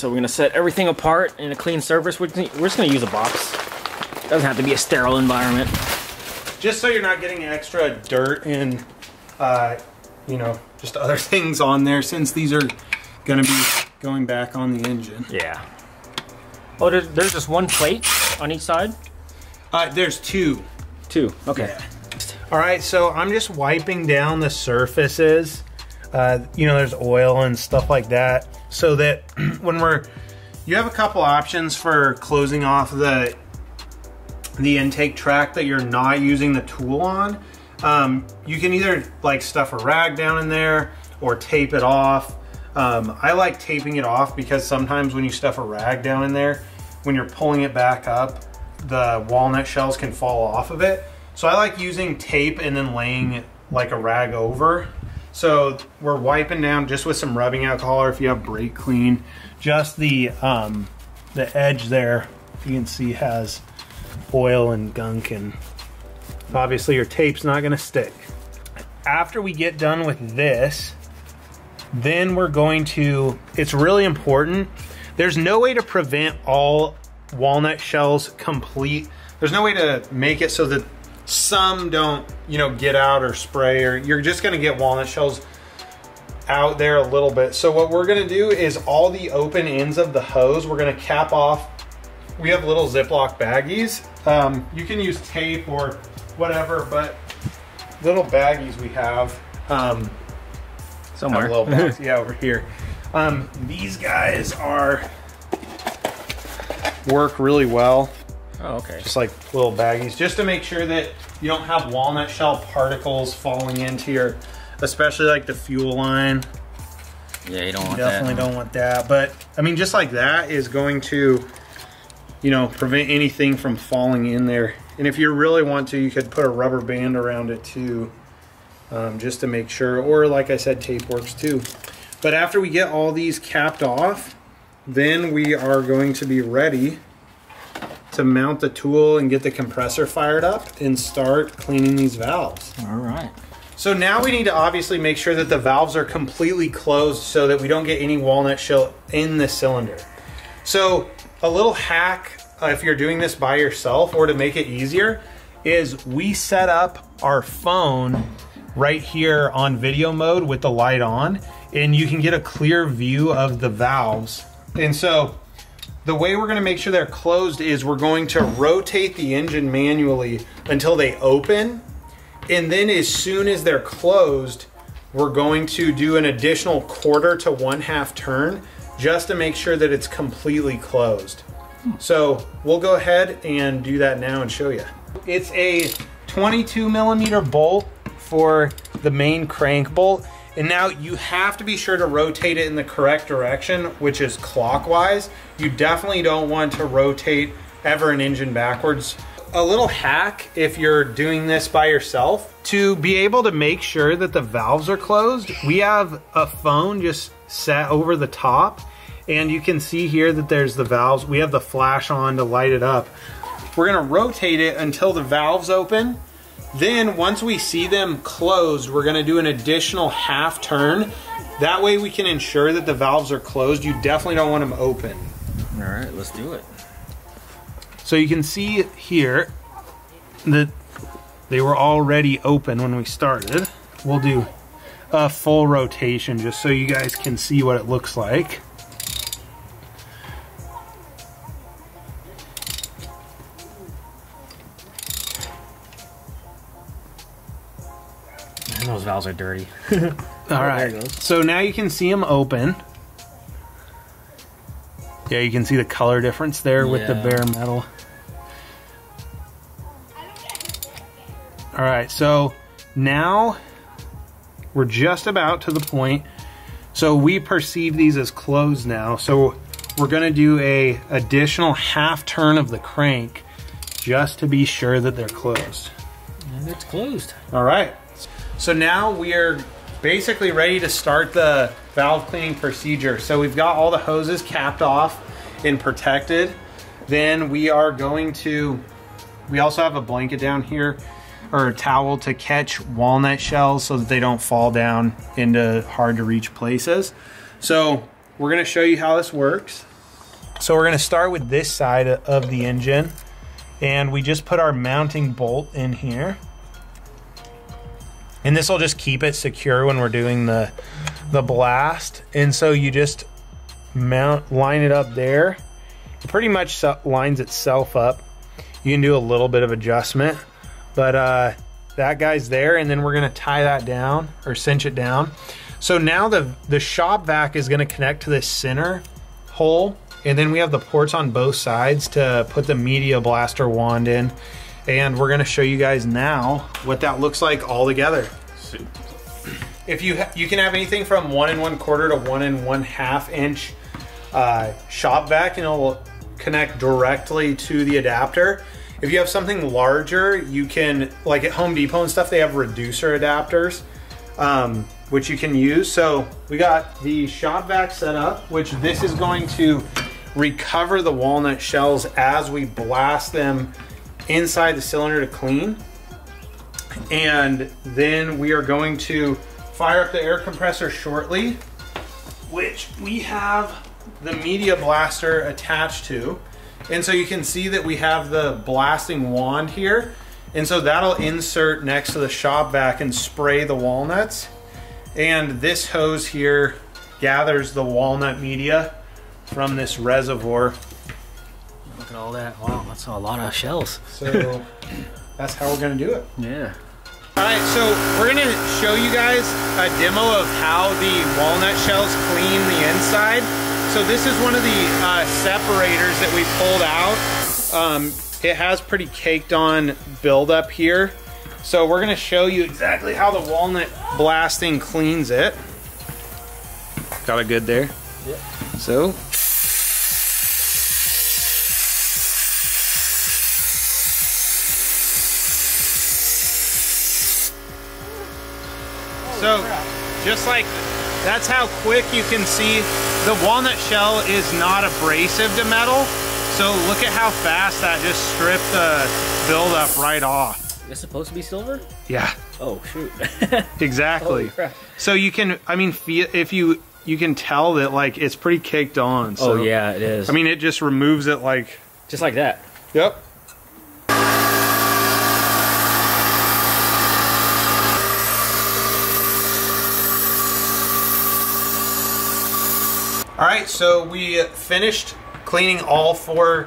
So we're gonna set everything apart in a clean surface. We're just gonna use a box. It doesn't have to be a sterile environment. Just so you're not getting extra dirt and, you know, just other things on there, since these are gonna be going back on the engine. Yeah. Oh, there's just one plate on each side? There's two. Two, okay. Yeah. All right, so I'm just wiping down the surfaces. You know, there's oil and stuff like that. So that when you have a couple options for closing off the intake track that you're not using the tool on. You can either like stuff a rag down in there or tape it off. I like taping it off because sometimes when you stuff a rag down in there, when you're pulling it back up, the walnut shells can fall off of it. So I like using tape and then laying like a rag over. So we're wiping down just with some rubbing alcohol, or if you have brake clean, just the edge there, you can see has oil and gunk, and obviously your tape's not gonna stick. After we get done with this, then we're going to, it's really important, there's no way to prevent all walnut shells complete. There's no way to make it so that some don't, you know, get out or spray, or you're just gonna get walnut shells out there a little bit. So what we're gonna do is all the open ends of the hose, we're gonna cap off. We have little Ziploc baggies. You can use tape or whatever, but little baggies we have. Somewhere. Have a little baggie, yeah, over here. These guys work really well. Oh, okay. Just like little baggies, just to make sure that you don't have walnut shell particles falling into your, especially like the fuel line. Yeah, you don't want that. Definitely don't want that. But I mean, just like that is going to, you know, prevent anything from falling in there. And if you really want to, you could put a rubber band around it too, just to make sure. Or like I said, tape works too. But after we get all these capped off, then we are going to be ready to mount the tool and get the compressor fired up and start cleaning these valves. All right. So now we need to obviously make sure that the valves are completely closed so that we don't get any walnut shell in the cylinder. So a little hack, if you're doing this by yourself or to make it easier, is we set up our phone right here on video mode with the light on, and you can get a clear view of the valves. And so the way we're gonna make sure they're closed is we're going to rotate the engine manually until they open. And then as soon as they're closed, we're going to do an additional 1/4 to 1/2 turn just to make sure that it's completely closed. So we'll go ahead and do that now and show you. It's a 22mm bolt for the main crank bolt. And now you have to be sure to rotate it in the correct direction, which is clockwise. You definitely don't want to rotate ever an engine backwards. A little hack if you're doing this by yourself, to be able to make sure that the valves are closed, we have a phone just set over the top, and you can see here that there's the valves. We have the flash on to light it up. We're gonna rotate it until the valves open. Then once we see them closed, we're gonna do an additional 1/2 turn. That way we can ensure that the valves are closed. You definitely don't want them open. All right, let's do it. So you can see here that they were already open when we started. We'll do a full rotation just so you guys can see what it looks like. Those valves are dirty. All right, so now you can see them open. Yeah, you can see the color difference there with the bare metal. All right, so now we're just about to the point. So we perceive these as closed now. So we're gonna do a additional 1/2 turn of the crank just to be sure that they're closed. And it's closed. All right. So now we are basically ready to start the valve cleaning procedure. So we've got all the hoses capped off and protected. Then we are going to, we also have a blanket down here, or a towel, to catch walnut shells so that they don't fall down into hard to reach places. So we're gonna show you how this works. So we're gonna start with this side of the engine, and we just put our mounting bolt in here. And this will just keep it secure when we're doing the blast. And so you just mount, line it up there. It pretty much lines itself up. You can do a little bit of adjustment, but that guy's there, and then we're gonna tie that down or cinch it down. So now the shop vac is gonna connect to this center hole, and then we have the ports on both sides to put the media blaster wand in. And we're gonna show you guys now what that looks like all together. If you can have anything from 1 1/4 to 1 1/2 inch shop vac, and it will connect directly to the adapter. If you have something larger, you can, like at Home Depot and stuff, they have reducer adapters, which you can use. So we got the shop vac set up, which this is going to recover the walnut shells as we blast them inside the cylinder to clean. And then we are going to fire up the air compressor shortly, which we have the media blaster attached to. And so you can see that we have the blasting wand here. And so that'll insert next to the shop vac and spray the walnuts. And this hose here gathers the walnut media from this reservoir. Look at all that. Wow, that's a lot of shells. So that's how we're gonna do it. Yeah. All right, so we're gonna show you guys a demo of how the walnut shells clean the inside. So this is one of the separators that we pulled out. It has pretty caked on buildup here. So we're gonna show you exactly how the walnut blasting cleans it. Got it good there? Yep. So. So just like, that's how quick you can see the walnut shell is not abrasive to metal. So look at how fast that just stripped the buildup right off. It's supposed to be silver? Yeah. Oh shoot. Exactly. Holy crap. So you can, I mean, if you can tell that like it's pretty caked on. So, oh yeah, it is. I mean, it just removes it like. Just like that. Yep. All right, so we finished cleaning all 4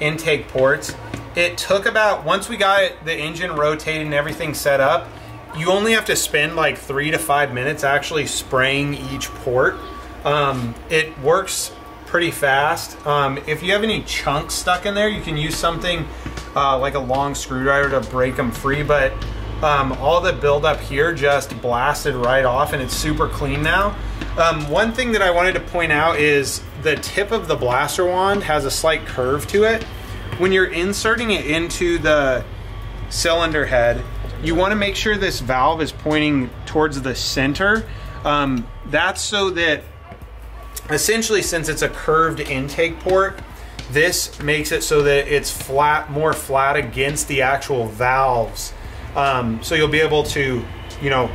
intake ports. It took about, once we got the engine rotated and everything set up, you only have to spend like 3 to 5 minutes actually spraying each port. It works pretty fast. If you have any chunks stuck in there, you can use something like a long screwdriver to break them free, but all the buildup here just blasted right off, and it's super clean now. One thing that I wanted to point out is the tip of the blaster wand has a slight curve to it. When you're inserting it into the cylinder head, you want to make sure this valve is pointing towards the center. That's so that essentially, since it's a curved intake port, this makes it so that it's flat, more flat against the actual valves. So you'll be able to, you know,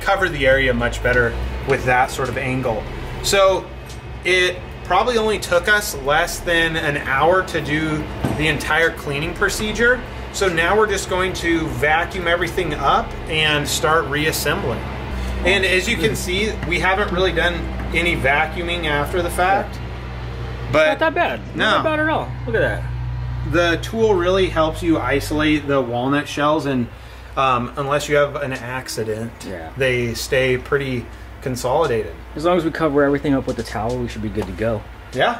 cover the area much better with that sort of angle. So it probably only took us less than an hour to do the entire cleaning procedure. So now we're just going to vacuum everything up and start reassembling. And as you can see, we haven't really done any vacuuming after the fact. But it's not that bad. No. Not that bad at all. Look at that. The tool really helps you isolate the walnut shells, and unless you have an accident, yeah, they stay pretty consolidated. As long as we cover everything up with the towel, we should be good to go. Yeah.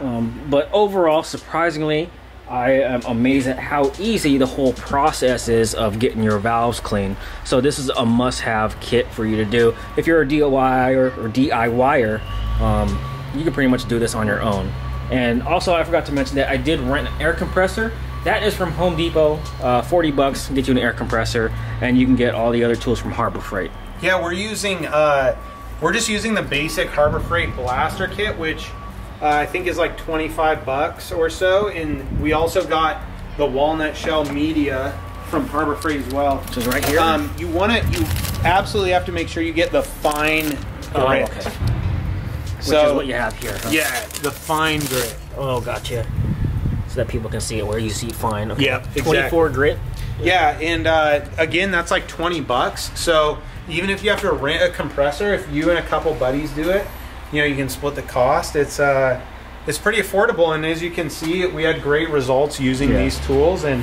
But overall, surprisingly, I am amazed at how easy the whole process is of getting your valves clean. So this is a must-have kit for you to do. If you're a DIY or DIYer, you can pretty much do this on your own. And also, I forgot to mention that I did rent an air compressor. That is from Home Depot, 40 bucks to get you an air compressor, and you can get all the other tools from Harbor Freight. Yeah, we're using, we're just using the basic Harbor Freight blaster kit, which I think is like 25 bucks or so. And we also got the walnut shell media from Harbor Freight as well. Which is right here. You absolutely have to make sure you get the fine grit. Oh, okay. Which is what you have here. Huh? Yeah, the fine grit. Oh, gotcha. So that people can see it where you see fine. Okay. Yeah, exactly. 24 grit. Yeah, and again, that's like 20 bucks. So even if you have to rent a compressor, if you and a couple buddies do it, you know, you can split the cost. It's pretty affordable, and as you can see, we had great results using these tools. And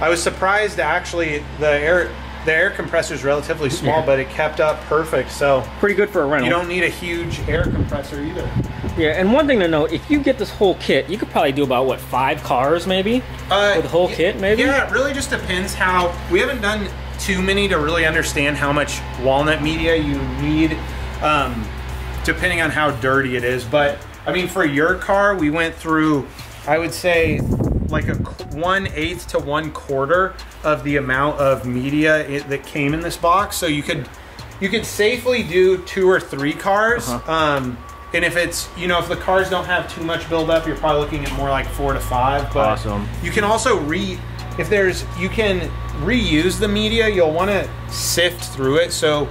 I was surprised, actually, the air compressor is relatively small, but it kept up perfect. So pretty good for a rental. You don't need a huge air compressor either. Yeah, and one thing to note, if you get this whole kit, you could probably do about, what, 5 cars maybe? With the whole kit maybe? Yeah, it really just depends how, we haven't done too many to really understand how much walnut media you need, depending on how dirty it is. But I mean, for your car, we went through, I would say, like a 1/8 to 1/4 of the amount of media that came in this box. So you could safely do 2 or 3 cars. And if it's, you know, if the cars don't have too much buildup, you're probably looking at more like 4 to 5. But you can also you can reuse the media. You'll want to sift through it so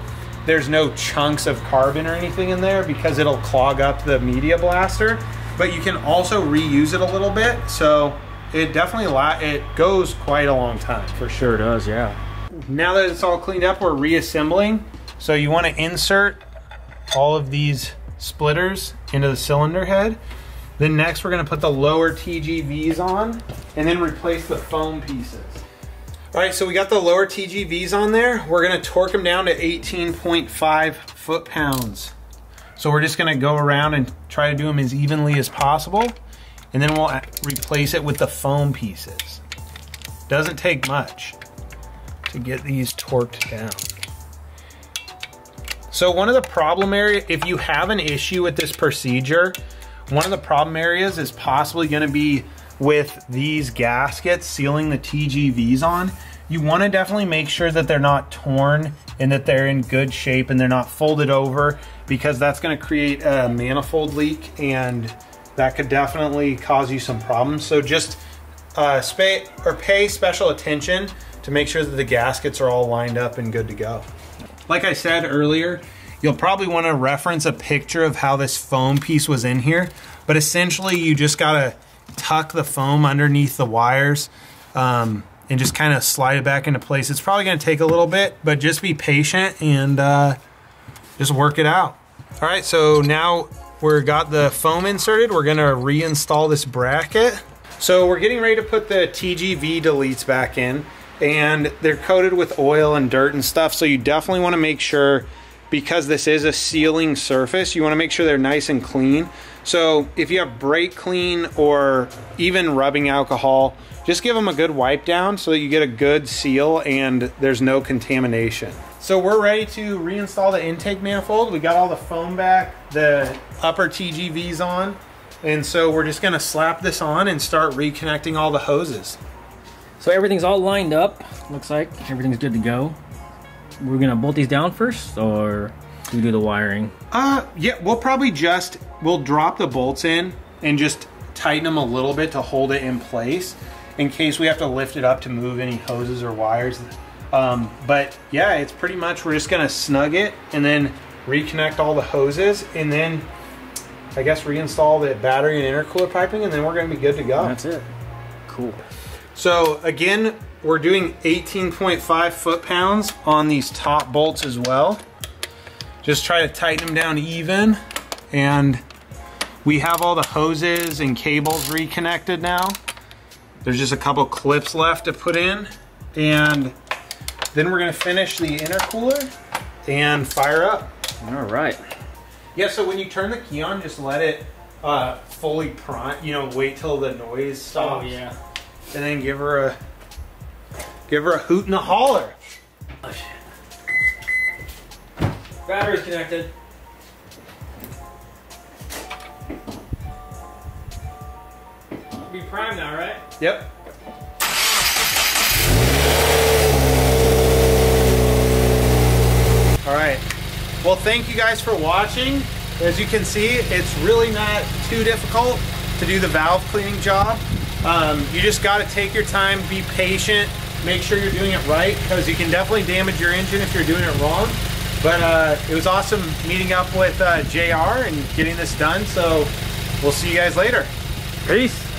there's no chunks of carbon or anything in there, because it'll clog up the media blaster. But you can also reuse it a little bit. So it definitely it goes quite a long time. For sure it does, yeah. Now that it's all cleaned up, we're reassembling. So you want to insert all of these splitters into the cylinder head. Then next we're going to put the lower TGVs on and then replace the foam pieces. All right, so we got the lower TGVs on there. We're going to torque them down to 18.5 foot-pounds. So we're just going to go around and try to do them as evenly as possible, and then we'll replace it with the foam pieces. Doesn't take much to get these torqued down. So one of the problem areas, if you have an issue with this procedure, one of the problem areas is possibly gonna be with these gaskets sealing the TGVs on. You wanna definitely make sure that they're not torn and that they're in good shape and they're not folded over, because that's gonna create a manifold leak, and that could definitely cause you some problems. So just pay special attention to make sure that the gaskets are all lined up and good to go. Like I said earlier, you'll probably want to reference a picture of how this foam piece was in here, but essentially you just gotta tuck the foam underneath the wires and just kind of slide it back into place. It's probably gonna take a little bit, but just be patient and just work it out. All right, so now we've got the foam inserted. We're gonna reinstall this bracket. So we're getting ready to put the TGV deletes back in, and they're coated with oil and dirt and stuff. So you definitely wanna make sure, because this is a sealing surface, you wanna make sure they're nice and clean. So if you have brake clean or even rubbing alcohol, just give them a good wipe down so that you get a good seal and there's no contamination. So we're ready to reinstall the intake manifold. We got all the foam back, the upper TGVs on. And so we're just gonna slap this on and start reconnecting all the hoses. So everything's all lined up. Looks like everything's good to go. We're gonna bolt these down first, or do we do the wiring? Yeah, we'll drop the bolts in and just tighten them a little bit to hold it in place in case we have to lift it up to move any hoses or wires. But yeah, it's pretty much, we're just gonna snug it and then reconnect all the hoses, and then I guess reinstall the battery and intercooler piping, and then we're gonna be good to go. And that's it. Cool. So again, we're doing 18.5 foot-pounds on these top bolts as well. Just try to tighten them down even. And we have all the hoses and cables reconnected now. There's just a couple clips left to put in. And then we're gonna finish the intercooler and fire up. All right. Yeah, so when you turn the key on, just let it fully prime, you know, wait till the noise stops. Oh, yeah. And then give her a hoot and a holler. Oh, shit. Battery's connected. It'll be primed now, right? Yep. All right. Well, thank you guys for watching. As you can see, it's really not too difficult to do the valve cleaning job. You just got to take your time, be patient, make sure you're doing it right, because you can definitely damage your engine if you're doing it wrong. But it was awesome meeting up with JR and getting this done. So we'll see you guys later. Peace.